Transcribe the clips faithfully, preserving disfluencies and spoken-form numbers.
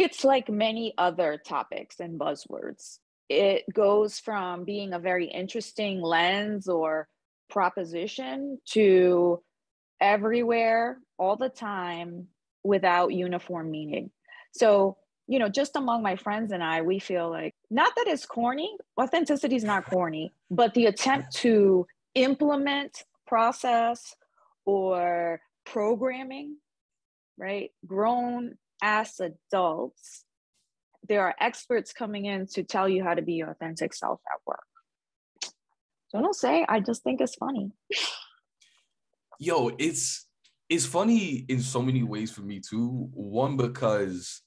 It's like many other topics and buzzwords. It goes from being a very interesting lens or proposition to everywhere, all the time, without uniform meaning. So, you know, just among my friends and I, we feel like, not that it's corny, authenticity is not corny, but the attempt to implement process or programming, right? Grown as adults, there are experts coming in to tell you how to be your authentic self at work. So don't say, I just think it's funny. Yo, it's it's funny in so many ways for me too. One, because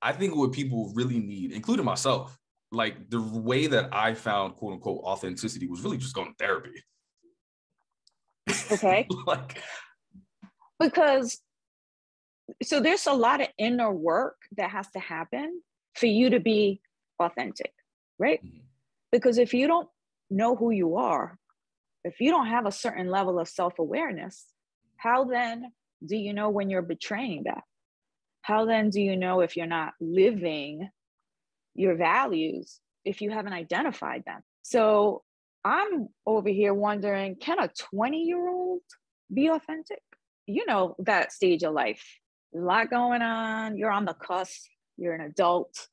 I think what people really need, including myself, like the way that I found quote unquote authenticity was really just going to therapy. Okay. Like, because so there's a lot of inner work that has to happen for you to be authentic, right? Mm-hmm. Because if you don't know who you are, if you don't have a certain level of self-awareness, how then do you know when you're betraying that? How then do you know if you're not living your values, if you haven't identified them? So I'm over here wondering, can a twenty-year-old be authentic? You know, that stage of life. A lot going on. You're on the cusp. You're an adult,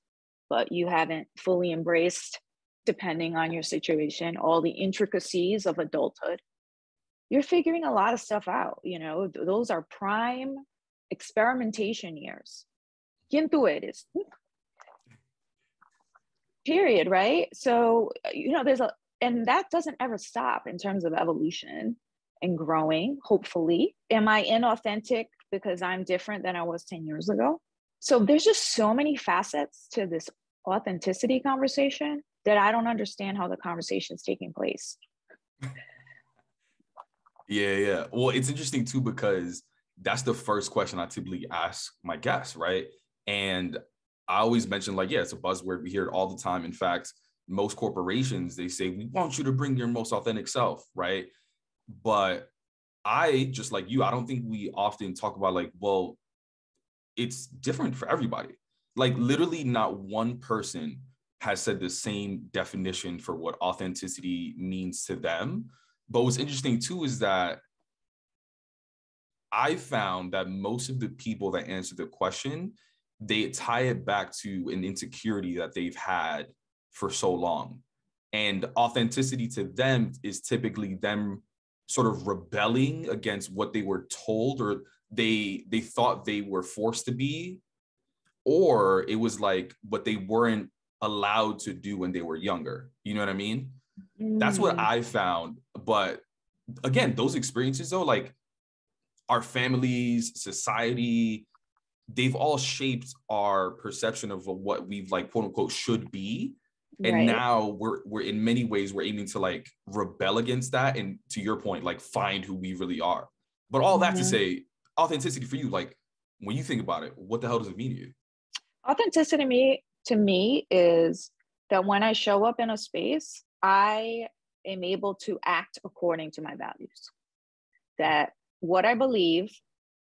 but you haven't fully embraced, depending on your situation, all the intricacies of adulthood. You're figuring a lot of stuff out. You know, those are prime experimentation years. Quien tú eres? Period, right? So, you know, there's a, and that doesn't ever stop in terms of evolution and growing, hopefully. Am I inauthentic because I'm different than I was ten years ago? So there's just so many facets to this authenticity conversation that I don't understand how the conversation is taking place. Yeah, yeah. Well, it's interesting too, because that's the first question I typically ask my guests, right? And I always mention like, yeah, it's a buzzword. We hear it all the time. In fact, most corporations, they say, we want you to bring your most authentic self, right? But I, just like you, I don't think we often talk about like, well, it's different for everybody. Like literally not one person has said the same definition for what authenticity means to them. But what's interesting too is that I found that most of the people that answer the question, they tie it back to an insecurity that they've had for so long. And authenticity to them is typically them sort of rebelling against what they were told or they they thought they were forced to be, or it was like what they weren't allowed to do when they were younger. You know what I mean? Mm. That's what I found. But again, those experiences though, like our families, society, they've all shaped our perception of what we've like quote unquote should be. And right. Now we're we're in many ways, we're aiming to like rebel against that. And to your point, like find who we really are. But all mm-hmm. that to say, authenticity for you, like when you think about it, what the hell does it mean to you? Authenticity to me, to me is that when I show up in a space, I am able to act according to my values. That what I believe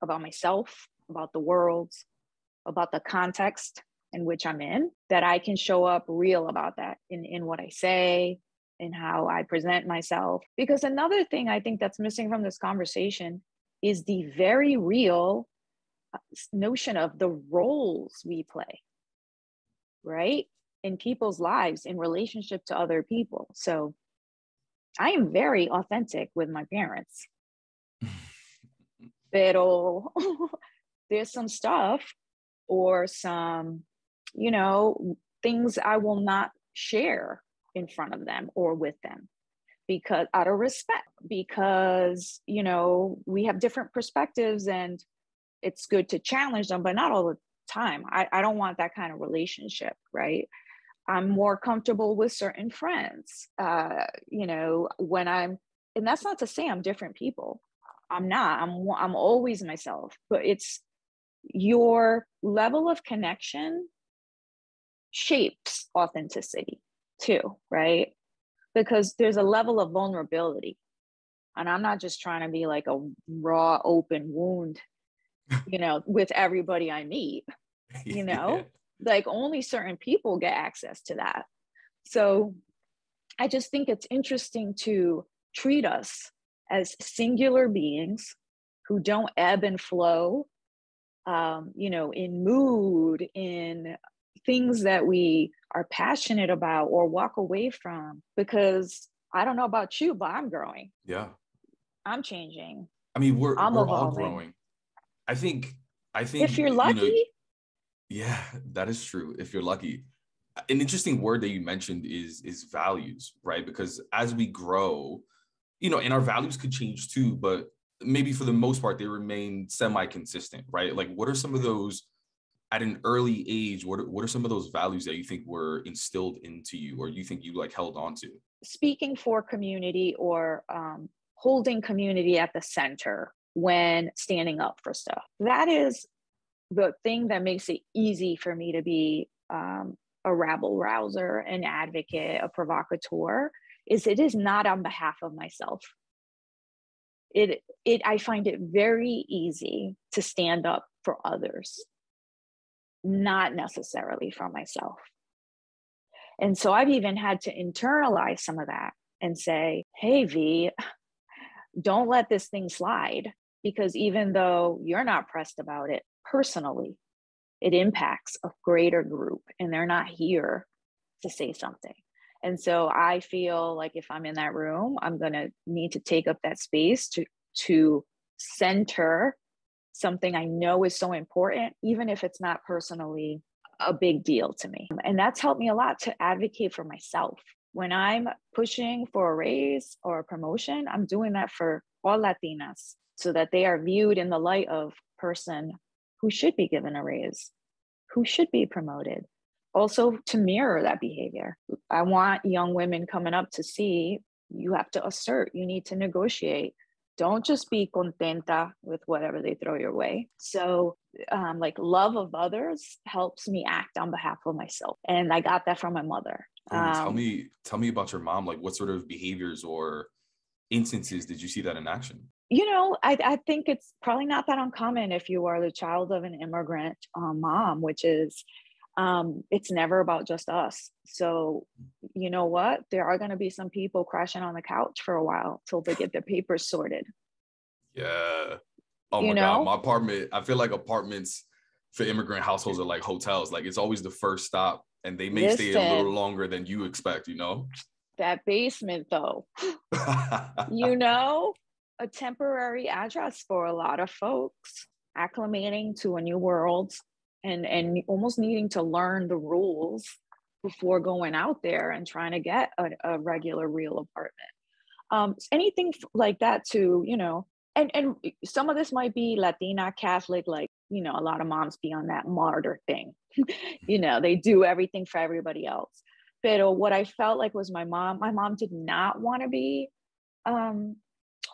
about myself, about the world, about the context in which I'm in, that I can show up real about that in, in what I say, in how I present myself. Because another thing I think that's missing from this conversation is the very real notion of the roles we play, right? In people's lives, in relationship to other people. So I am very authentic with my parents. Pero there's some stuff or some, you know, things I will not share in front of them or with them because out of respect, because, you know, we have different perspectives and it's good to challenge them, but not all the time. I, I don't want that kind of relationship, right? I'm more comfortable with certain friends, uh, you know, when I'm, and that's not to say I'm different people. I'm not, I'm, I'm always myself, but it's your level of connection shapes authenticity too, right? Because there's a level of vulnerability. And I'm not just trying to be like a raw, open wound, you know, with everybody I meet. you know, yeah. Like only certain people get access to that. So I just think it's interesting to treat us as singular beings who don't ebb and flow, um, you know, in mood, in things that we are passionate about or walk away from, because I don't know about you, but I'm growing. Yeah. I'm changing. I mean, we're, I'm we're all growing. I think, I think. If you're lucky. You know, yeah, that is true. If you're lucky. An interesting word that you mentioned is, is values, right? Because as we grow, you know, and our values could change too, but maybe for the most part, they remain semi-consistent, right? Like what are some of those, at an early age, what are, what are some of those values that you think were instilled into you or you think you like held on to? Speaking for community or um, holding community at the center when standing up for stuff. That is the thing that makes it easy for me to be um, a rabble rouser, an advocate, a provocateur, is it is not on behalf of myself. It, it, I find it very easy to stand up for others, not necessarily for myself. And so I've even had to internalize some of that and say, hey, V, don't let this thing slide, because even though you're not pressed about it personally, it impacts a greater group and they're not here to say something. And so I feel like if I'm in that room, I'm going to need to take up that space to, to center something I know is so important, even if it's not personally a big deal to me. And that's helped me a lot to advocate for myself. When I'm pushing for a raise or a promotion, I'm doing that for all Latinas so that they are viewed in the light of person who should be given a raise, who should be promoted. Also to mirror that behavior. I want young women coming up to see you have to assert, you need to negotiate. Don't just be contenta with whatever they throw your way. So um, like love of others helps me act on behalf of myself. And I got that from my mother. Um, tell me, tell me about your mom. Like what sort of behaviors or instances did you see that in action? You know, I, I think it's probably not that uncommon if you are the child of an immigrant uh, mom, which is, Um, it's never about just us. So, you know what? There are going to be some people crashing on the couch for a while till they get their papers sorted. Yeah. Oh my God. My apartment, I feel like apartments for immigrant households are like hotels. Like it's always the first stop and they may stay a little longer than you expect, you know? That basement though, you know, a temporary address for a lot of folks acclimating to a new world. And, and almost needing to learn the rules before going out there and trying to get a, a regular real apartment. Um, anything like that to, you know, and, and some of this might be Latina, Catholic, like, you know, a lot of moms be on that martyr thing. You know, they do everything for everybody else. But what I felt like was my mom, my mom did not want to be um,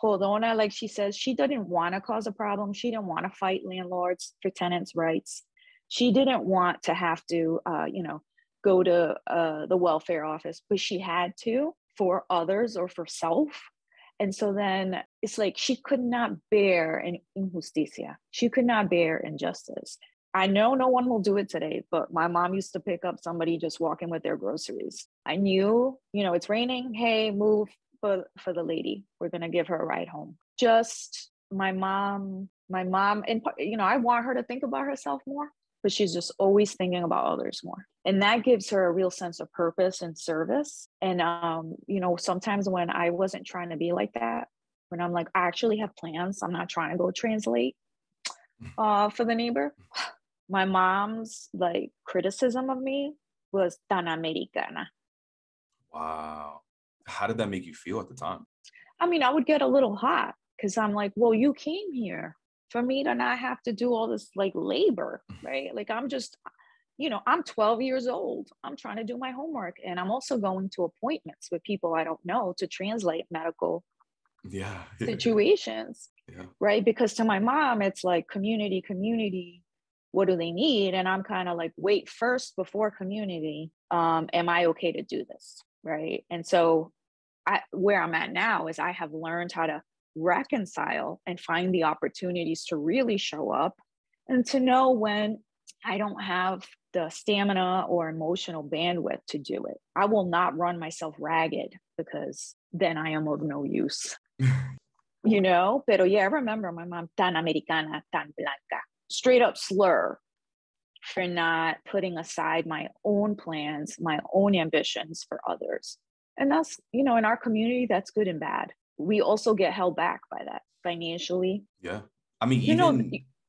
jodona, like she says, she didn't want to cause a problem. She didn't want to fight landlords for tenants' rights. She didn't want to have to, uh, you know, go to uh, the welfare office, but she had to for others or for self. And so then it's like she could not bear an injusticia. She could not bear injustice. I know no one will do it today, but my mom used to pick up somebody just walking with their groceries. I knew, you know, it's raining. Hey, move for, for the lady. We're going to give her a ride home. Just my mom, my mom, and, you know, I want her to think about herself more. But she's just always thinking about others more. And that gives her a real sense of purpose and service. And, um, you know, sometimes when I wasn't trying to be like that, when I'm like, I actually have plans, I'm not trying to go translate uh, for the neighbor. My mom's like criticism of me was tan americana. Wow. How did that make you feel at the time? I mean, I would get a little hot because I'm like, well, you came here for me to not have to do all this like labor, right? Like I'm just, you know, I'm twelve years old. I'm trying to do my homework. And I'm also going to appointments with people I don't know to translate medical yeah, yeah, situations, yeah. Right? Because to my mom, it's like community, community, what do they need? And I'm kind of like, wait, first before community, um, am I okay to do this, right? And so I, where I'm at now is I have learned how to reconcile and find the opportunities to really show up and to know when I don't have the stamina or emotional bandwidth to do it. I will not run myself ragged because then I am of no use, you know? Pero yeah, I remember my mom, tan americana, tan blanca, straight up slur for not putting aside my own plans, my own ambitions for others. And that's, you know, in our community, that's good and bad. We also get held back by that financially. Yeah. I mean, you even...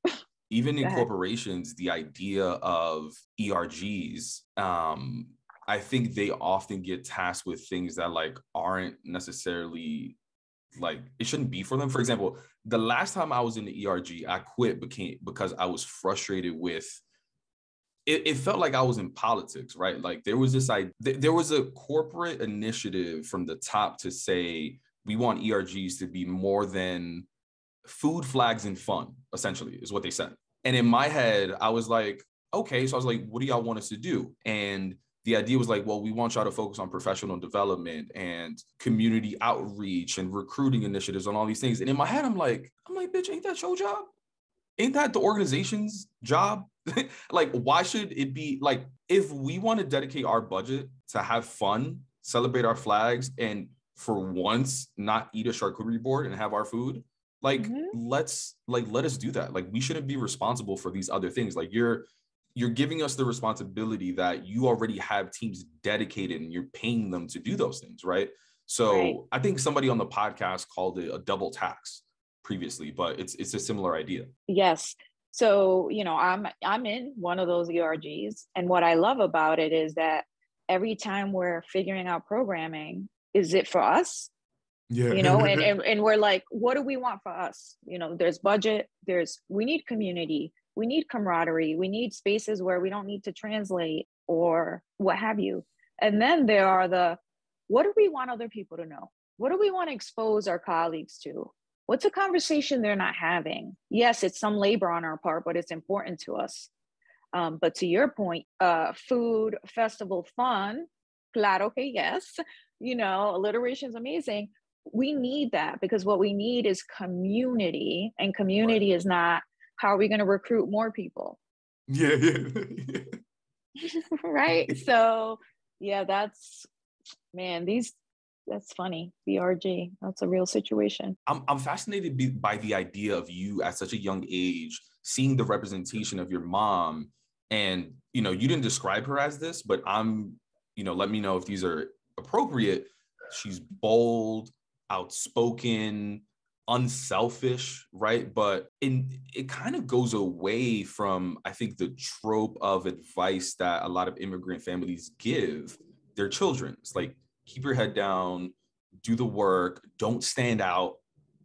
know, Even in corporations, the idea of E R Gs, um, I think they often get tasked with things that like aren't necessarily like it shouldn't be for them. For example, the last time I was in the E R G, I quit became, because I was frustrated with it. It felt like I was in politics, right? Like there was this idea, there was a corporate initiative from the top to say, we want E R Gs to be more than food, flags, and fun, essentially, is what they said. And in my head, I was like, okay, so I was like, what do y'all want us to do? And the idea was like, well, we want y'all to focus on professional development and community outreach and recruiting initiatives and all these things. And in my head, I'm like, I'm like, bitch, ain't that your job? Ain't that the organization's job? Like, why should it be like, if we want to dedicate our budget to have fun, celebrate our flags, and for once, not eat a charcuterie board and have our food, like, mm-hmm. let's like, let us do that. Like, we shouldn't be responsible for these other things. Like you're, you're giving us the responsibility that you already have teams dedicated and you're paying them to do those things. Right. So right. I think somebody on the podcast called it a double tax previously, but it's, it's a similar idea. Yes. So, you know, I'm, I'm in one of those E R Gs. And what I love about it is that every time we're figuring out programming, is it for us? Yeah. You know, and, and, and we're like, what do we want for us? You know, there's budget, there's, we need community, we need camaraderie, we need spaces where we don't need to translate or what have you. And then there are the, what do we want other people to know? What do we want to expose our colleagues to? What's a conversation they're not having? Yes, it's some labor on our part, but it's important to us. Um, but to your point, uh, food, festival, fun, claro que yes, you know, alliteration's amazing. We need that because what we need is community, and community right. is not how are we going to recruit more people? Yeah, yeah. yeah. Right. So, yeah, that's man. These that's funny. B R G. That's a real situation. I'm I'm fascinated by the idea of you at such a young age seeing the representation of your mom, and you know you didn't describe her as this, but I'm you know let me know if these are appropriate. She's bold, outspoken, unselfish, right? But in, it kind of goes away from, I think, the trope of advice that a lot of immigrant families give their children. It's like, keep your head down, do the work, don't stand out,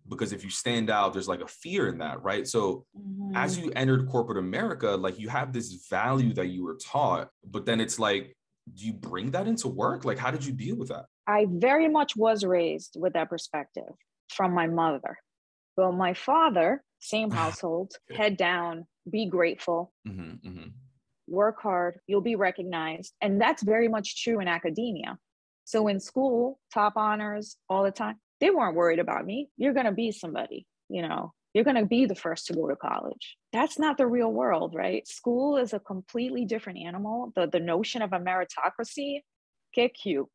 because if you stand out, there's like a fear in that, right? So mm-hmm. as you entered corporate America, like you have this value that you were taught, but then it's like, do you bring that into work? Like, how did you deal with that? I very much was raised with that perspective from my mother. Well, my father, same household, head down, be grateful, mm-hmm, mm-hmm. work hard, you'll be recognized. And that's very much true in academia. So in school, top honors all the time, they weren't worried about me. You're going to be somebody, you know, you're going to be the first to go to college. That's not the real world, right? School is a completely different animal. The, the notion of a meritocracy, get cute.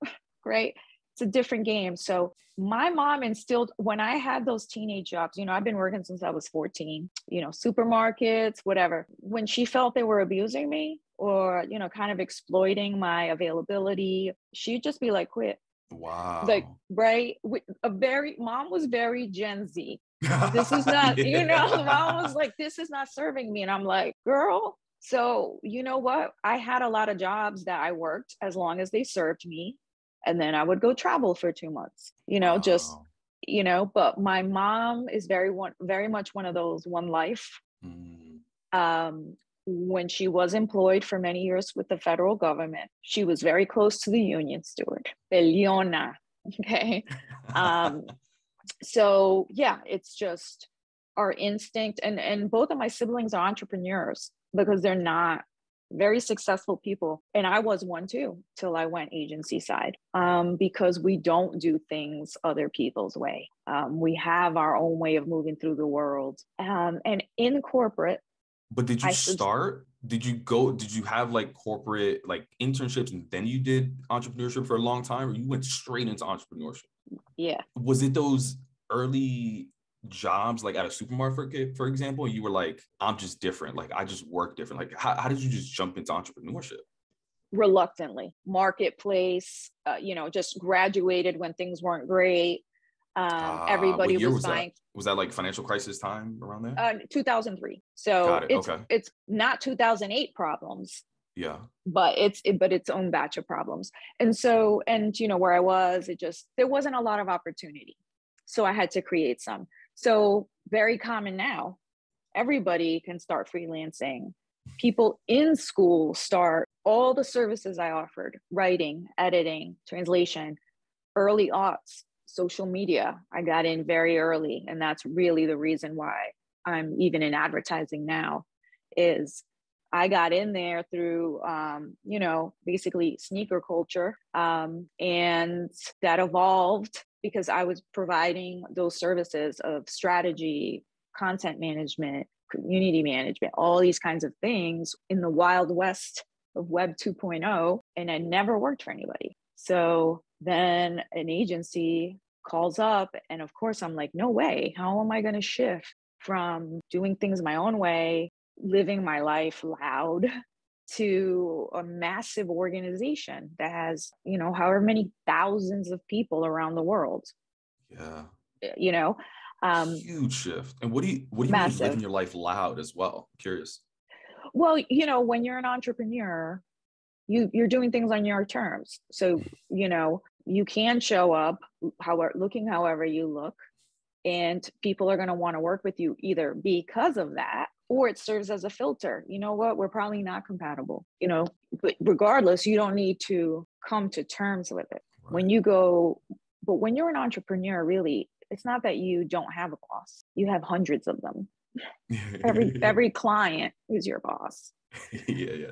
Right? It's a different game. So my mom instilled, when I had those teenage jobs, you know, I've been working since I was fourteen, you know, supermarkets, whatever. When she felt they were abusing me or, you know, kind of exploiting my availability, she'd just be like, quit. Wow. Like, right? A very, mom was very Gen Z. This is not, yeah. you know, mom was like, this is not serving me. And I'm like, girl. So you know what? I had a lot of jobs that I worked as long as they served me. And then I would go travel for two months, you know, wow. just, you know, but my mom is very, one, very much one of those one life. Mm. Um, when she was employed for many years with the federal government, she was very close to the union steward, Beliona. Okay. Um, so yeah, it's just our instinct. And, and both of my siblings are entrepreneurs because they're not very successful people. And I was one too, till I went agency side, um, because we don't do things other people's way. Um, we have our own way of moving through the world. Um, and in corporate. But did you I start did you go, did you have like corporate, like internships and then you did entrepreneurship for a long time, or you went straight into entrepreneurship? Yeah. Was it those early jobs, like at a supermarket, for example, you were like, I'm just different. Like, I just work different. Like, how, how did you just jump into entrepreneurship? Reluctantly. Marketplace, uh, you know, just graduated when things weren't great. Um, ah, everybody was, was buying. That? Was that like financial crisis time around there? Uh, two thousand three. So it. it's, okay. it's not two thousand eight problems. Yeah. But it's, it, but its own batch of problems. And so, and you know, where I was, it just, there wasn't a lot of opportunity. So I had to create some. So very common now, everybody can start freelancing. People in school start all the services I offered, writing, editing, translation, early aughts, social media. I got in very early. And that's really the reason why I'm even in advertising now, is I got in there through, um, you know, basically sneaker culture. Um, and that evolved because I was providing those services of strategy, content management, community management, all these kinds of things in the wild west of Web two point oh. And I never worked for anybody. So then an agency calls up, and of course I'm like, no way, how am I going to shift from doing things my own way, living my life loud, to a massive organization that has, you know, however many thousands of people around the world. Yeah. You know, um, huge shift. And what do you, what do you mean living your life loud as well? I'm curious. Well, you know, when you're an entrepreneur, You, you're doing things on your terms. So, you know, you can show up however, looking however you look, and people are going to want to work with you either because of that, or it serves as a filter. You know what? We're probably not compatible, you know, but regardless, you don't need to come to terms with it. Right. When you go, but when you're an entrepreneur, really, it's not that you don't have a boss. You have hundreds of them. every Every client is your boss. yeah, yeah.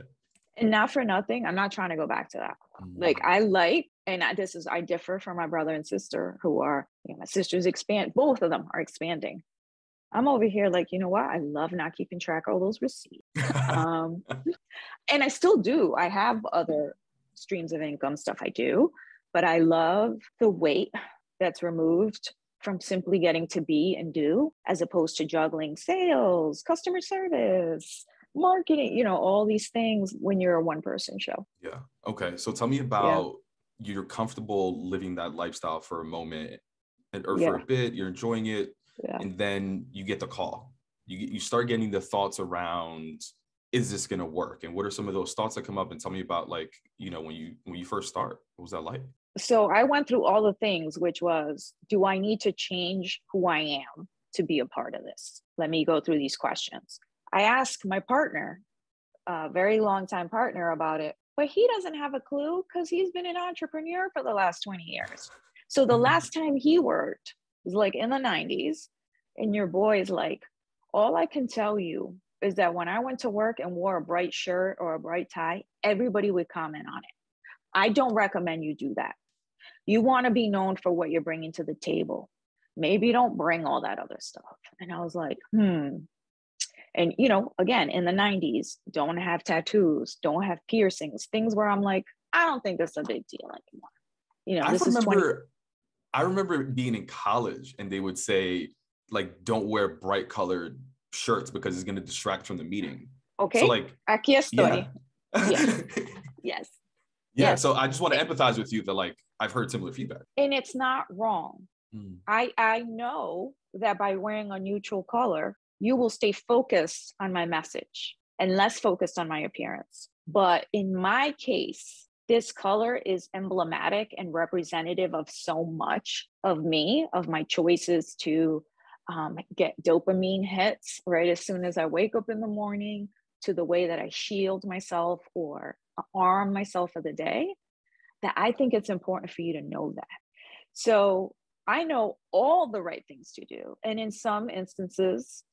And not for nothing, I'm not trying to go back to that. Like I like, and I, this is, I differ from my brother and sister who are, you know, my sisters expand, both of them are expanding. I'm over here like, you know what? I love not keeping track of all those receipts. um, and I still do. I have other streams of income stuff I do, but I love the weight that's removed from simply getting to be and do, as opposed to juggling sales, customer service, marketing, you know, all these things when you're a one person show. Yeah. Okay. So tell me about yeah. you're comfortable living that lifestyle for a moment and or yeah. for a bit, you're enjoying it. Yeah. And then you get the call, you, you start getting the thoughts around, is this going to work? And what are some of those thoughts that come up? And tell me about, like, you know, when you, when you first start, what was that like? So I went through all the things, which was, do I need to change who I am to be a part of this? Let me go through these questions. I asked my partner, a very long-time partner, about it, but he doesn't have a clue because he's been an entrepreneur for the last twenty years. So the last time he worked was like in the nineties, and your boy is like, all I can tell you is that when I went to work and wore a bright shirt or a bright tie, everybody would comment on it. I don't recommend you do that. You want to be known for what you're bringing to the table. Maybe don't bring all that other stuff. And I was like, hmm. And, you know, again, in the nineties, don't have tattoos, don't have piercings, things where I'm like, I don't think that's a big deal anymore. You know, I this remember, is twenty- I remember being in college and they would say, like, don't wear bright colored shirts because it's going to distract from the meeting. Okay. So, like, aquí estoy. Yeah. yes. yes. Yeah. Yes. So I just want to empathize with you that, like, I've heard similar feedback. And it's not wrong. Mm. I I know that by wearing a neutral color, you will stay focused on my message and less focused on my appearance. But in my case, this color is emblematic and representative of so much of me, of my choices to um, get dopamine hits right as soon as I wake up in the morning, to the way that I shield myself or arm myself for the day, that I think it's important for you to know that. So I know all the right things to do. And in some instances,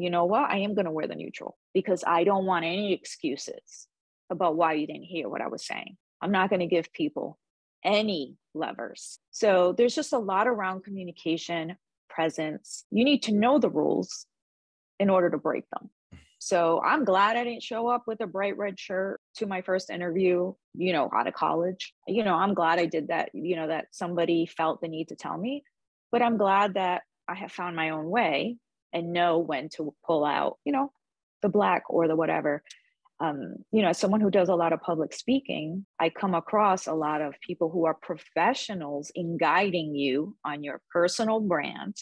you know what? I am going to wear the neutral because I don't want any excuses about why you didn't hear what I was saying. I'm not going to give people any levers. So there's just a lot around communication, presence. You need to know the rules in order to break them. So I'm glad I didn't show up with a bright red shirt to my first interview, you know, out of college. You know, I'm glad I did that, you know, that somebody felt the need to tell me, but I'm glad that I have found my own way and know when to pull out, you know, the black or the whatever. Um, you know, as someone who does a lot of public speaking, I come across a lot of people who are professionals in guiding you on your personal brand,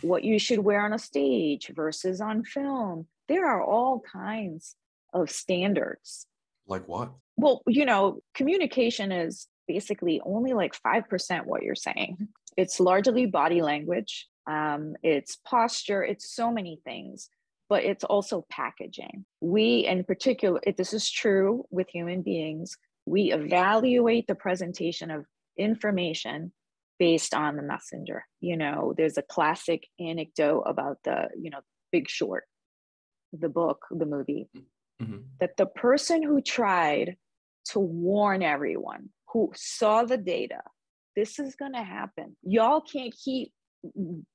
what you should wear on a stage versus on film. There are all kinds of standards. Like what? Well, you know, communication is basically only like five percent what you're saying. It's largely body language. Um, it's posture. It's so many things. But it's also packaging. We, in particular, if this is true with human beings, we evaluate the presentation of information based on the messenger. You know, there's a classic anecdote about the, you know, Big Short, the book, the movie, mm-hmm. that the person who tried to warn everyone, who saw the data, this is going to happen. Y'all can't keep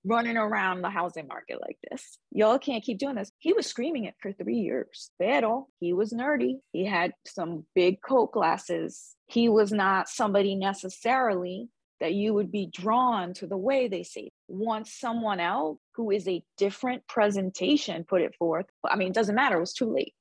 running around the housing market like this. Y'all can't keep doing this. He was screaming it for three years. Pero, he was nerdy. He had some big coat glasses. He was not somebody necessarily that you would be drawn to the way they say. Once someone else who is a different presentation put it forth, I mean, it doesn't matter. It was too late.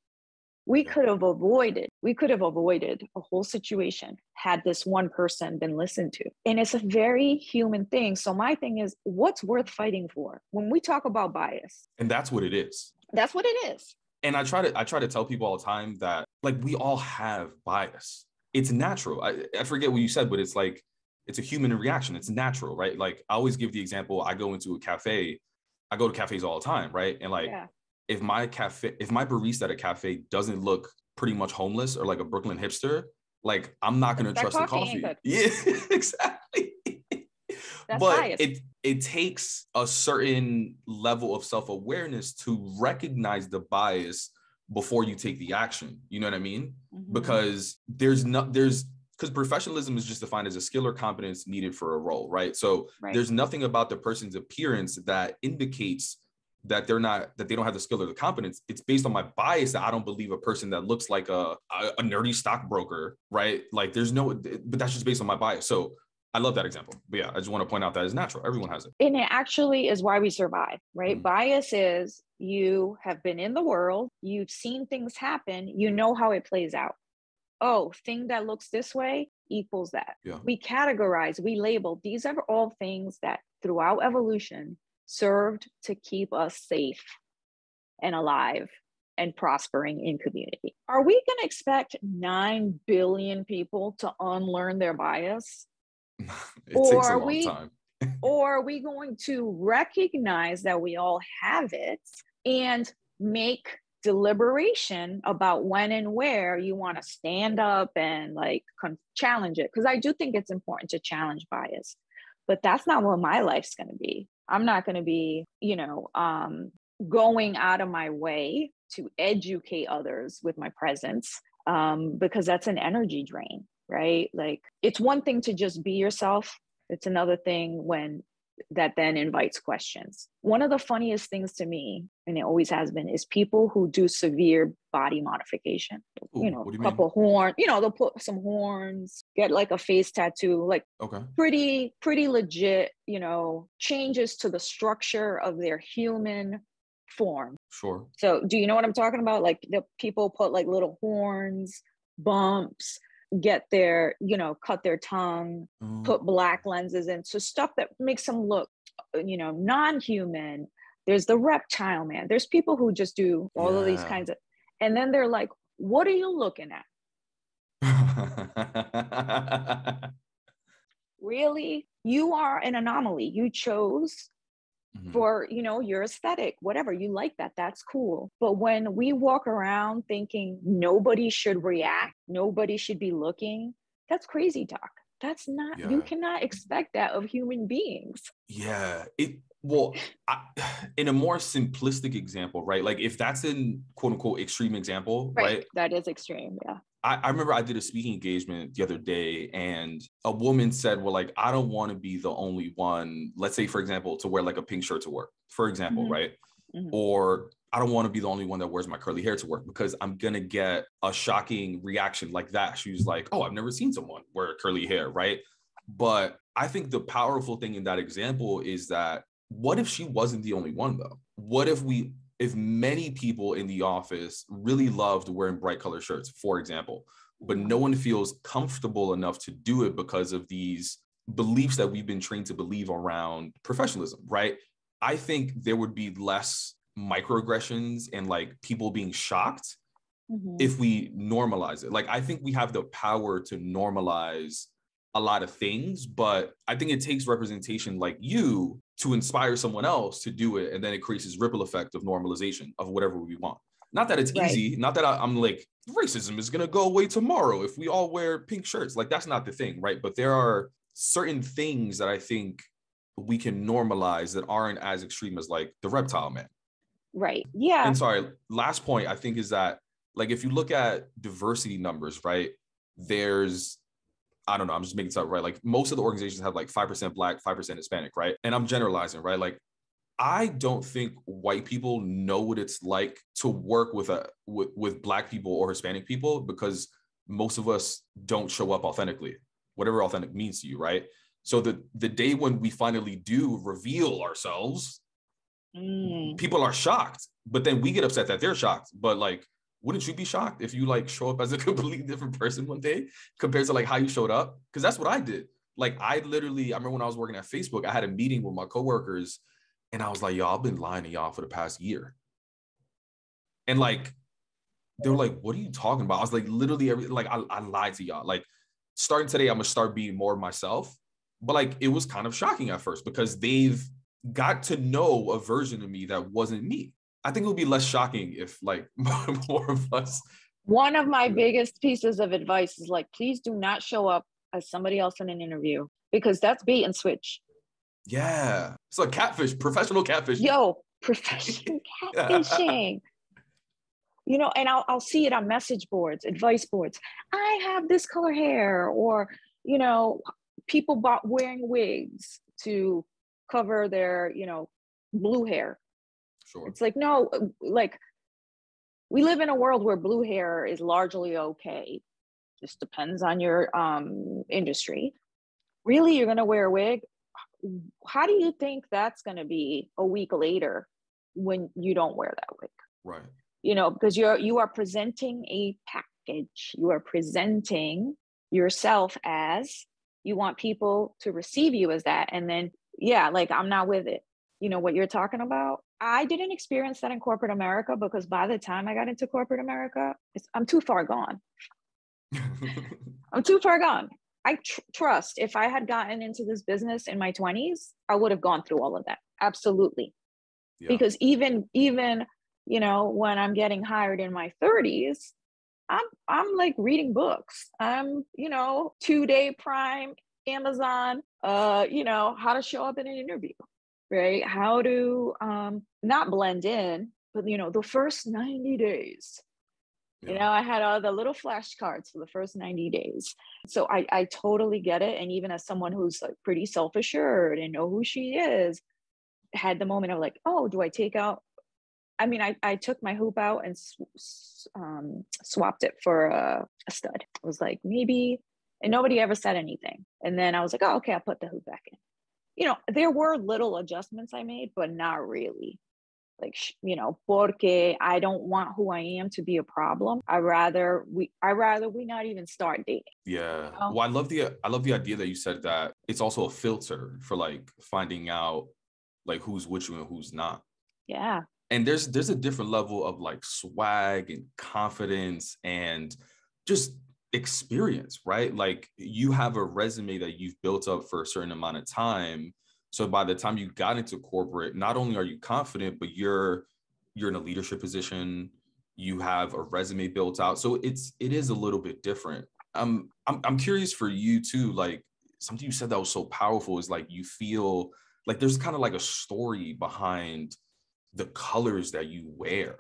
We could have avoided, we could have avoided a whole situation had this one person been listened to. And it's a very human thing. So my thing is, what's worth fighting for when we talk about bias? And that's what it is. That's what it is. And I try to, I try to tell people all the time that, like, we all have bias. It's natural. I, I forget what you said, but it's like, it's a human reaction. It's natural, right? Like, I always give the example, I go into a cafe, I go to cafes all the time, right? And like, yeah. If my cafe, if my barista at a cafe doesn't look pretty much homeless or like a Brooklyn hipster, like, I'm not going to trust coffee the coffee. Yeah, exactly. That's but biased. it it takes a certain level of self-awareness to recognize the bias before you take the action. You know what I mean? Mm-hmm. Because there's no, there's because professionalism is just defined as a skill or competence needed for a role, right? So right. There's nothing about the person's appearance that indicates that they're not, that they don't have the skill or the competence. It's based on my bias that I don't believe a person that looks like a, a, a nerdy stockbroker, right? Like, there's no, but that's just based on my bias. So I love that example. But yeah, I just want to point out that it's natural. Everyone has it. And it actually is why we survive, right? Mm-hmm. Bias is you have been in the world, you've seen things happen, you know how it plays out. Oh, thing that looks this way equals that. Yeah. We categorize, we label. These are all things that throughout evolution served to keep us safe and alive and prospering in community. Are we going to expect nine billion people to unlearn their bias? It or takes a long we, time. Or are we going to recognize that we all have it and make deliberation about when and where you want to stand up and like con- challenge it? Because I do think it's important to challenge bias, but that's not what my life's going to be. I'm not going to be, you know, um, going out of my way to educate others with my presence, um, because that's an energy drain, right? Like, it's one thing to just be yourself. It's another thing when that then invites questions. One of the funniest things to me, and it always has been, is people who do severe body modification. Ooh, you know, a couple horns, you know, they'll put some horns, get like a face tattoo, like okay. pretty, pretty legit, you know, changes to the structure of their human form. Sure. So do you know what I'm talking about? Like, the people put like little horns, bumps, get their, you know, cut their tongue, mm. put black lenses in. So stuff that makes them look, you know, non-human. There's the reptile man. There's people who just do all yeah. of these kinds of, and then they're like, what are you looking at? Really? You are an anomaly. You chose mm-hmm. for, you know, your aesthetic, whatever. You like that. That's cool. But when we walk around thinking nobody should react, nobody should be looking, that's crazy talk. That's not, yeah. you cannot expect that of human beings. Yeah. It, well, I, in a more simplistic example, right? Like, if that's in quote unquote extreme example, right? right? That is extreme. Yeah. I, I remember I did a speaking engagement the other day, and a woman said, well, like, I don't want to be the only one, let's say, for example, to wear like a pink shirt to work, for example, mm-hmm. right? mm-hmm. or I don't want to be the only one that wears my curly hair to work, because I'm going to get a shocking reaction like that. She was like, oh, I've never seen someone wear curly hair, right? But I think the powerful thing in that example is that what if she wasn't the only one though? What if we, if many people in the office really loved wearing bright colored shirts, for example, but no one feels comfortable enough to do it because of these beliefs that we've been trained to believe around professionalism, right? I think there would be less microaggressions and like people being shocked mm-hmm. if we normalize it. Like, I think we have the power to normalize a lot of things, but I think it takes representation like you to inspire someone else to do it. And then it creates this ripple effect of normalization of whatever we want. Not that it's right. easy, not that I, I'm like, racism is going to go away tomorrow if we all wear pink shirts. Like, that's not the thing, right? But there are certain things that I think we can normalize that aren't as extreme as like the reptile man. Right. Yeah. And sorry, last point I think is that, like, if you look at diversity numbers, right, there's, I don't know, I'm just making this up, right? Like, most of the organizations have like five percent Black, five percent Hispanic, right? And I'm generalizing, right? Like, I don't think white people know what it's like to work with a with, with Black people or Hispanic people, because most of us don't show up authentically, whatever authentic means to you, right? So the, the day when we finally do reveal ourselves, mm. people are shocked, but then we get upset that they're shocked. But like, wouldn't you be shocked if you like show up as a completely different person one day compared to like how you showed up? Because that's what I did. Like, I literally, I remember when I was working at Facebook, I had a meeting with my coworkers. And I was like, y'all, I've been lying to y'all for the past year. And like, they were like, what are you talking about? I was like, literally, every, like, I, I lied to y'all. Like, starting today, I'm going to start being more myself. But like, it was kind of shocking at first because they've got to know a version of me that wasn't me. I think it would be less shocking if like more of us. One of my biggest pieces of advice is like, please do not show up as somebody else in an interview, because that's bait and switch. Yeah. It's like catfish, professional catfishing. Yo, professional catfishing. You know, and I'll, I'll see it on message boards, advice boards. I have this color hair, or, you know, people bought wearing wigs to cover their, you know, blue hair. Sure. It's like, no, like, we live in a world where blue hair is largely okay. Just depends on your um, industry. Really, you're going to wear a wig? How do you think that's going to be a week later when you don't wear that wig? Right. You know, because you're, you are presenting a package. You are presenting yourself as, you want people to receive you as that. And then, yeah, like, I'm not with it. You know what you're talking about? I didn't experience that in corporate America, because by the time I got into corporate America, it's, I'm too far gone. I'm too far gone. I tr- trust if I had gotten into this business in my twenties, I would have gone through all of that. Absolutely. Yeah. Because even, even, you know, when I'm getting hired in my thirties, I'm, I'm like reading books. I'm, you know, two day prime, Amazon, uh, you know, how to show up in an interview, right? How to um, not blend in, but you know, the first ninety days. You know, I had all the little flashcards for the first ninety days. So I, I totally get it. And even as someone who's like pretty self-assured and know who she is, had the moment of like, oh, do I take out? I mean, I, I took my hoop out and um, swapped it for a, a stud. I was like, maybe, and nobody ever said anything. And then I was like, oh, okay, I'll put the hoop back in. You know, there were little adjustments I made, but not really. Like, you know, porque I don't want who I am to be a problem. I rather we, I rather we not even start dating. Yeah. You know? Well, I love the, I love the idea that you said that it's also a filter for like finding out like who's with you and who's not. Yeah. And there's, there's a different level of like swag and confidence and just experience, right? Like, you have a resume that you've built up for a certain amount of time. So by the time you got into corporate, not only are you confident, but you're you're in a leadership position. You have a resume built out, so it's it is a little bit different. Um, I'm I'm curious for you too. Like, something you said that was so powerful is like, you feel like there's kind of like a story behind the colors that you wear,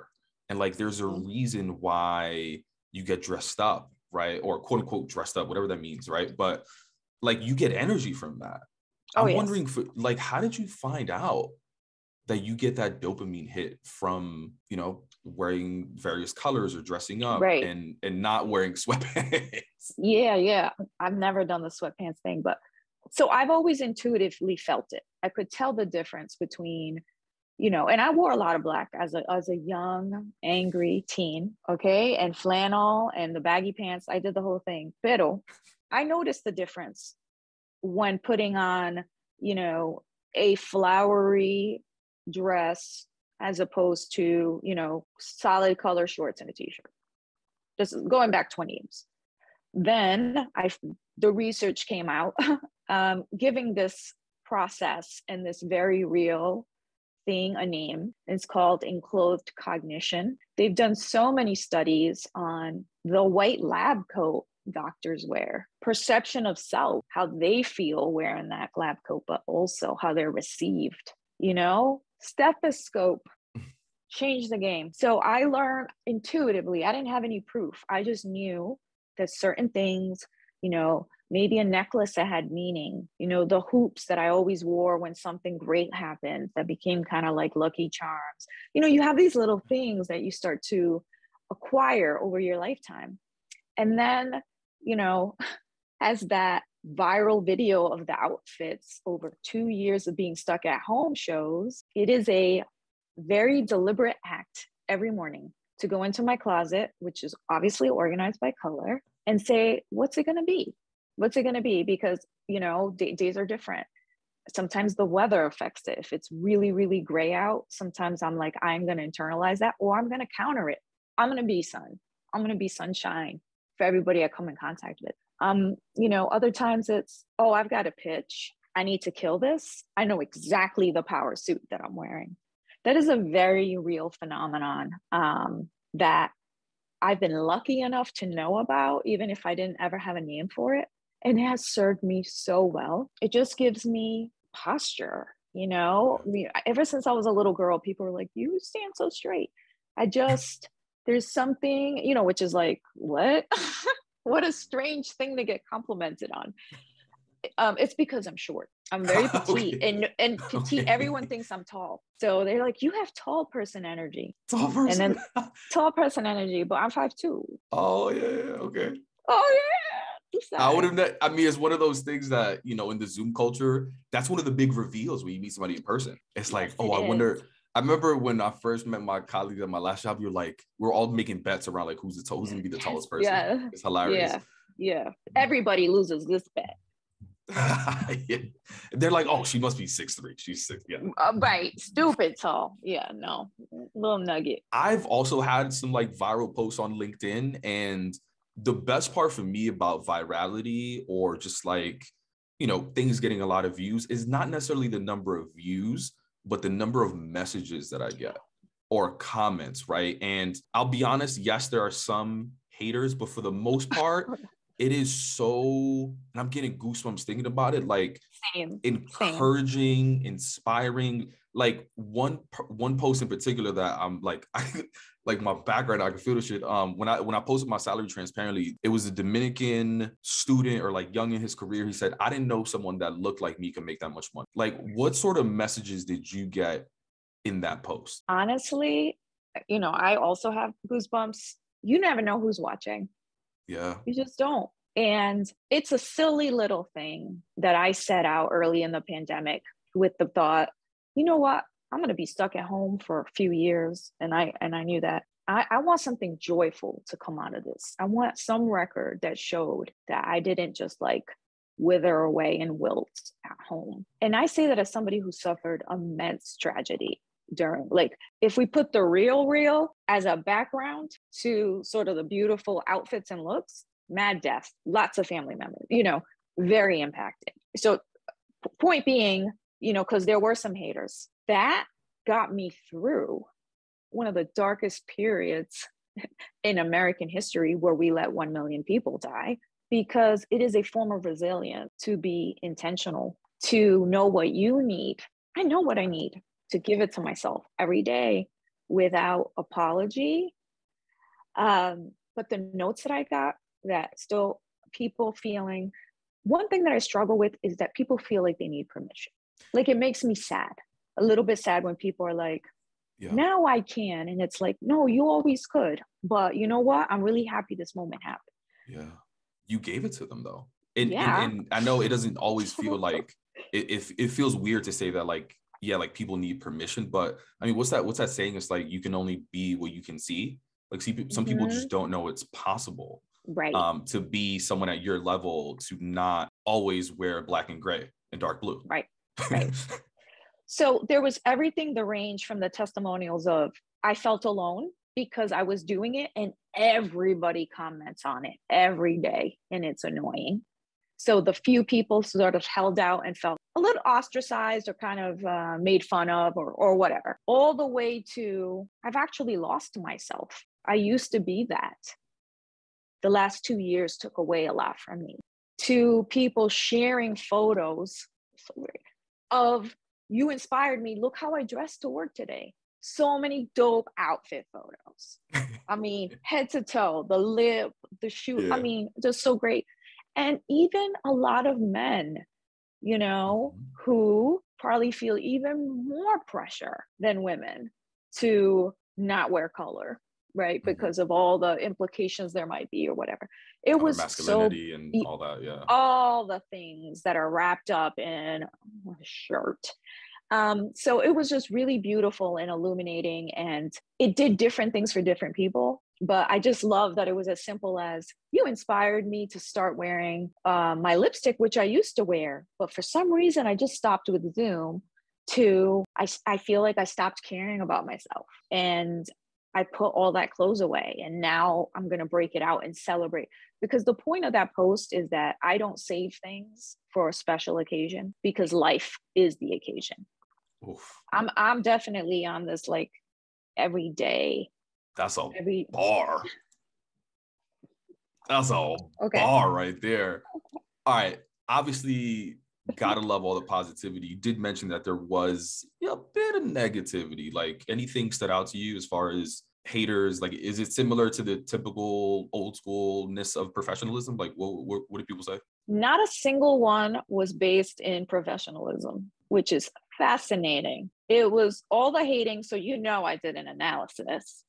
and like there's a reason why you get dressed up, right? Or quote unquote dressed up, whatever that means, right? But like, you get energy from that. I'm oh, yes. wondering, for, like, how did you find out that you get that dopamine hit from, you know, wearing various colors or dressing up, right, and and not wearing sweatpants. Yeah, yeah. I've never done the sweatpants thing, but so I've always intuitively felt it. I could tell the difference between, you know, and I wore a lot of black as a as a young, angry teen, okay? And flannel and the baggy pants, I did the whole thing. Pero I noticed the difference when putting on, you know, a flowery dress as opposed to, you know, solid color shorts and a t-shirt. This is going back twenty years. Then I, the research came out um, giving this process and this very real thing a name. It's called enclothed cognition. They've done so many studies on the white lab coat doctors wear, perception of self, how they feel wearing that lab coat, but also how they're received, you know, stethoscope, change the game. So I learned intuitively. I didn't have any proof. I just knew that certain things, you know, maybe a necklace that had meaning, you know, the hoops that I always wore when something great happened that became kind of like lucky charms. You know, you have these little things that you start to acquire over your lifetime. And then, you know, as that viral video of the outfits over two years of being stuck at home shows, it is a very deliberate act every morning to go into my closet, which is obviously organized by color, and say, what's it going to be? What's it going to be? Because, you know, d- days are different. Sometimes the weather affects it. If it's really, really gray out, sometimes I'm like, I'm going to internalize that, or I'm going to counter it. I'm going to be sun. I'm going to be sunshine for everybody I come in contact with. Um, you know, other times it's, oh, I've got a pitch. I need to kill this. I know exactly the power suit that I'm wearing. That is a very real phenomenon um, that I've been lucky enough to know about, even if I didn't ever have a name for it. And it has served me so well. It just gives me posture, you know? I mean, ever since I was a little girl, people were like, you stand so straight. I just, there's something, you know, which is like, what? What a strange thing to get complimented on. Um, it's because I'm short. I'm very petite. Okay. and and petite, okay. Everyone thinks I'm tall. So they're like, you have tall person energy. Tall person. And then tall person energy, but I'm five two. Oh yeah, yeah, okay. Oh yeah. I would have ne- I mean, it's one of those things that, you know, in the Zoom culture, that's one of the big reveals when you meet somebody in person. It's like, yes, oh, it I is. wonder. I remember when I first met my colleagues at my last job, you're like, we're all making bets around like who's the t- who's gonna be the tallest person. Yeah. It's hilarious. Yeah, yeah. Everybody loses this bet. Yeah. They're like, oh, she must be six three. She's six. Yeah. Uh, right. Stupid tall. Yeah, no. Little nugget. I've also had some like viral posts on LinkedIn. And the best part for me about virality or just like, you know, things getting a lot of views is not necessarily the number of views, but the number of messages that I get or comments, right? And I'll be honest, yes, there are some haters, but for the most part, it is so, and I'm getting goosebumps thinking about it, like Same. encouraging, Same. inspiring, like one one post in particular that I'm like, I, like my background, I can feel the shit. Um, when I when I posted my salary transparently, it was a Dominican student or like young in his career. He said, I didn't know someone that looked like me could make that much money. Like, what sort of messages did you get in that post? Honestly, you know, I also have goosebumps. You never know who's watching. Yeah. You just don't. And it's a silly little thing that I set out early in the pandemic with the thought, you know what, I'm going to be stuck at home for a few years. And I, and I knew that I, I want something joyful to come out of this. I want some record that showed that I didn't just like wither away and wilt at home. And I say that as somebody who suffered immense tragedy during, like, if we put the real real as a background to sort of the beautiful outfits and looks, mad deaths, lots of family members, you know, very impacted. So point being, you know, because there were some haters, that got me through one of the darkest periods in American history where we let one million people die, because it is a form of resilience to be intentional, to know what you need. I know what I need. To give it to myself every day without apology. Um, but the notes that I got, that still people feeling, one thing that I struggle with is that people feel like they need permission. Like, it makes me sad. a little bit sad when people are like, yeah. now I can. And it's like, no, you always could. But you know what? I'm really happy this moment happened. Yeah. You gave it to them though. And, yeah. and, and I know it doesn't always feel like it, it, it feels weird to say that, like, yeah, like people need permission, but I mean, what's that, what's that saying? It's like, you can only be what you can see. Like see, some people mm-hmm. just don't know it's possible. Right. Um, to be someone at your level, to not always wear black and gray and dark blue. Right. Right. So there was everything, the range from the testimonials of, I felt alone because I was doing it and everybody comments on it every day and it's annoying. So the few people sort of held out and felt a little ostracized or kind of uh, made fun of or, or whatever, all the way to, I've actually lost myself. I used to be that. The last two years took away a lot from me. To people sharing photos so weird, of, you inspired me. Look how I dressed to work today. So many dope outfit photos. I mean, head to toe, the lip, the shoe. Yeah. I mean, just so great. And even a lot of men, you know, who probably feel even more pressure than women to not wear color, right? Mm-hmm. Because of all the implications there might be or whatever. It was masculinity so, and all that, yeah. All the things that are wrapped up in a shirt. Um, so it was just really beautiful and illuminating, and it did different things for different people. But I just love that it was as simple as, you inspired me to start wearing uh, my lipstick, which I used to wear. But for some reason, I just stopped with Zoom to, I, I feel like I stopped caring about myself. And I put all that clothes away. And now I'm going to break it out and celebrate. Because the point of that post is that I don't save things for a special occasion, because life is the occasion. Oof. I'm I'm definitely on this, like, every day. That's a Every... bar. That's a okay. bar right there. All right. Obviously, gotta love all the positivity. You did mention that there was a bit of negativity. Like, anything stood out to you as far as haters? Like, is it similar to the typical old schoolness of professionalism? Like, what, what, what did people say? Not a single one was based in professionalism, which is fascinating. It was all the hating. So, you know, I did an analysis.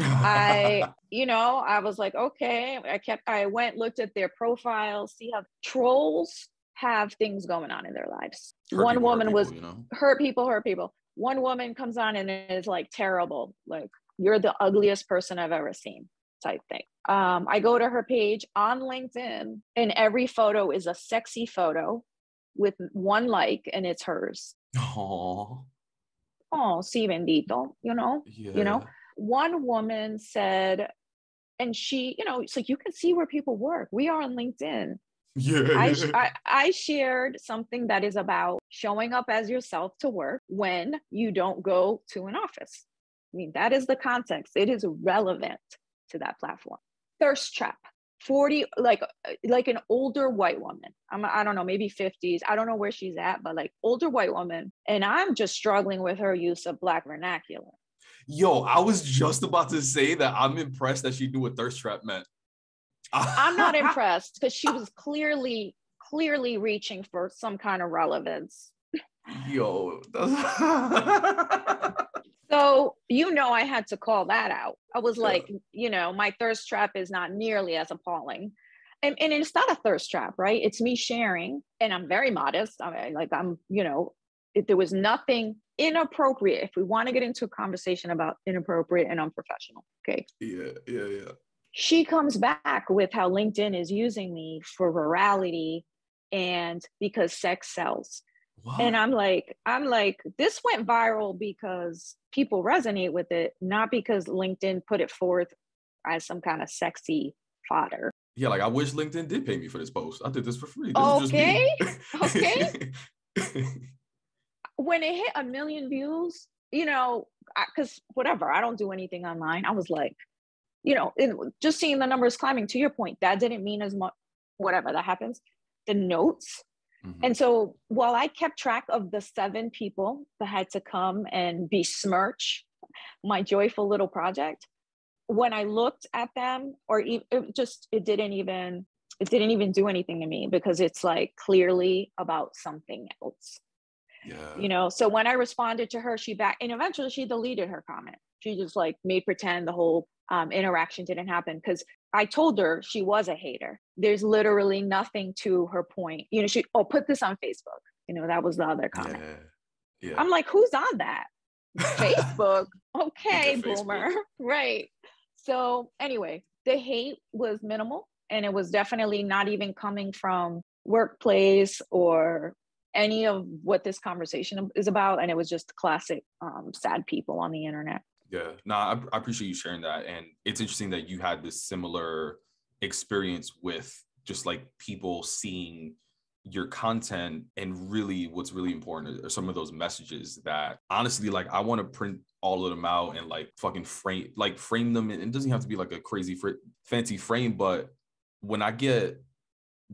I, you know, I was like, okay, I kept, I went, looked at their profiles, see how trolls have things going on in their lives. Hurt One people, woman hurt was, people, you know? hurt people, hurt people. One woman comes on and is like, terrible. Like, you're the ugliest person I've ever seen, type thing. Um, I go to her page on LinkedIn and every photo is a sexy photo with one like, and it's hers. Oh, oh, si bendito, you know, yeah. you know, one woman said, and she, you know, it's like, you can see where people work. We are on LinkedIn. Yeah. I, I, I shared something that is about showing up as yourself to work when you don't go to an office. I mean, that is the context. It is relevant to that platform. Thirst trap. forty, like, like an older white woman. I'm, I don't know, maybe fifties. I don't know where she's at, but like, older white woman. And I'm just struggling with her use of Black vernacular. Yo, I was just about to say that I'm impressed that she knew what thirst trap meant. I'm not impressed, because she was clearly, clearly reaching for some kind of relevance. Yo. So, you know, I had to call that out. I was like, yeah. you know, my thirst trap is not nearly as appalling. And, and it's not a thirst trap, right? It's me sharing. And I'm very modest. I mean, like, I'm, you know, if there was nothing inappropriate, if we want to get into a conversation about inappropriate and unprofessional, okay? Yeah, yeah, yeah. She comes back with how LinkedIn is using me for virality and because sex sells. Wow. And I'm like, I'm like, this went viral because people resonate with it, not because LinkedIn put it forth as some kind of sexy fodder. Yeah, like, I wish LinkedIn did pay me for this post. I did this for free. This okay, is just me. okay. When it hit a million views, you know, because whatever, I don't do anything online. I was like, you know, it, just seeing the numbers climbing. To your point, that didn't mean as much. Whatever that happens, the notes. Mm-hmm. And so while I kept track of the seven people that had to come and besmirch my joyful little project, when I looked at them, or it just, it didn't even, it didn't even do anything to me, because it's like clearly about something else. yeah. you know, so when I responded to her, she back, and eventually she deleted her comment. She just like made pretend the whole um, interaction didn't happen, because I told her she was a hater. There's literally nothing to her point. You know, she, oh, put this on Facebook. You know, that was the other comment. Yeah. Yeah. I'm like, who's on that? Facebook? Okay, yeah, boomer. Facebook. Right. So anyway, the hate was minimal, and it was definitely not even coming from workplace or any of what this conversation is about. And it was just classic um, sad people on the internet. Yeah, no, I, I appreciate you sharing that. And it's interesting that you had this similar experience with just like people seeing your content, and really what's really important are some of those messages that honestly, like, I want to print all of them out and like fucking frame, like frame them. And it doesn't have to be like a crazy fr- fancy frame, but when I get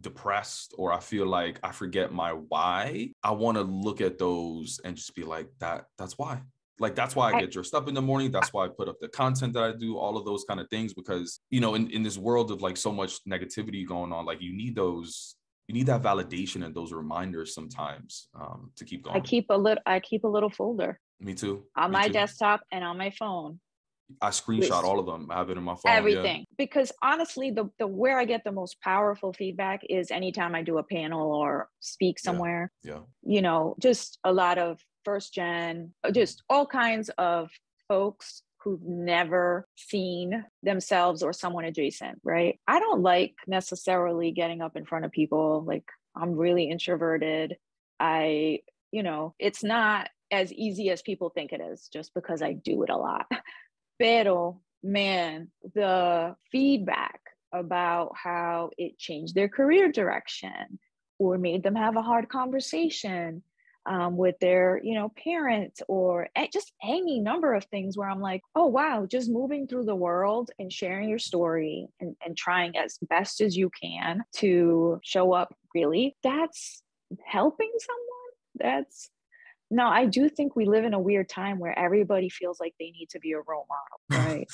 depressed or I feel like I forget my why, I want to look at those and just be like, that, that's why. Like, that's why I get dressed up in the morning. That's why I put up the content that I do, all of those kind of things, because, you know, in, in this world of like so much negativity going on, like you need those, you need that validation and those reminders sometimes um, to keep going. I keep a little, I keep a little folder. Me too. On Me my too. desktop and on my phone. I screenshot all of them. I have it in my phone. Everything. Yeah. Because honestly, the, the where I get the most powerful feedback is anytime I do a panel or speak somewhere. Yeah. yeah. You know, just a lot of first gen, just all kinds of folks who've never seen themselves or someone adjacent, right? I don't like necessarily getting up in front of people. Like, I'm really introverted. I, you know, it's not as easy as people think it is just because I do it a lot. Pero, man, the feedback about how it changed their career direction or made them have a hard conversation um, with their, you know, parents, or just any number of things where I'm like, oh, wow, just moving through the world and sharing your story and, and trying as best as you can to show up, really, that's helping someone? That's... No, I do think we live in a weird time where everybody feels like they need to be a role model, right?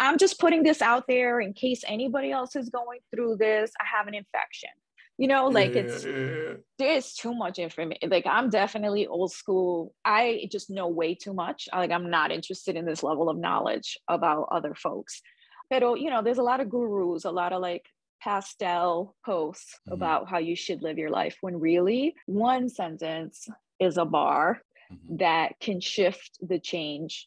I'm just putting this out there in case anybody else is going through this. I have an infection. You know, like yeah, it's, yeah. there's too much information. Like, I'm definitely old school. I just know way too much. Like, I'm not interested in this level of knowledge about other folks. But, you know, there's a lot of gurus, a lot of like pastel posts mm-hmm. about how you should live your life, when really one sentence is a bar mm-hmm. that can shift the change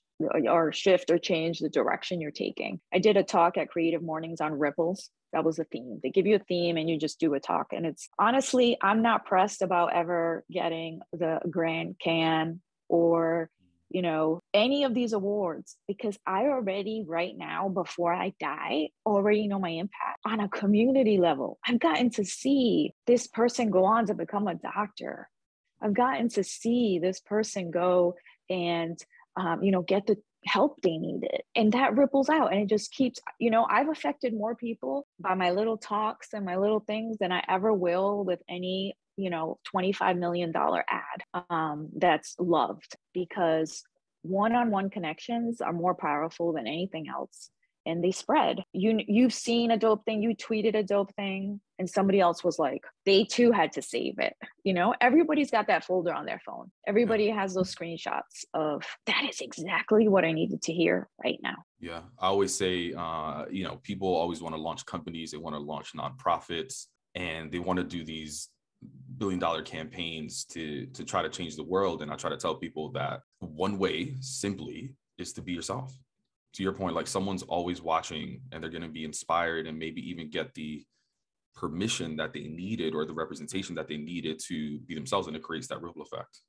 or shift or change the direction you're taking. I did a talk at Creative Mornings on ripples. That was a theme. They give you a theme and you just do a talk. And it's honestly, I'm not pressed about ever getting the Grand Can or, you know, any of these awards, because I already right now, before I die, already know my impact on a community level. I've gotten to see this person go on to become a doctor. I've gotten to see this person go and, um, you know, get the help they needed. And that ripples out, and it just keeps, you know, I've affected more people by my little talks and my little things than I ever will with any, you know, twenty-five million dollars ad um, that's loved, because one-on-one connections are more powerful than anything else. And they spread. You, you've seen a dope thing, you tweeted a dope thing, and somebody else was like, they too had to save it. You know, everybody's got that folder on their phone. Everybody yeah. has those screenshots of, that is exactly what I needed to hear right now. Yeah, I always say, uh, you know, people always want to launch companies, they want to launch nonprofits, and they want to do these billion dollar campaigns to, to try to change the world. And I try to tell people that one way simply is to be yourself. To your point, like, someone's always watching and they're going to be inspired and maybe even get the permission that they needed or the representation that they needed to be themselves, and it creates that ripple effect.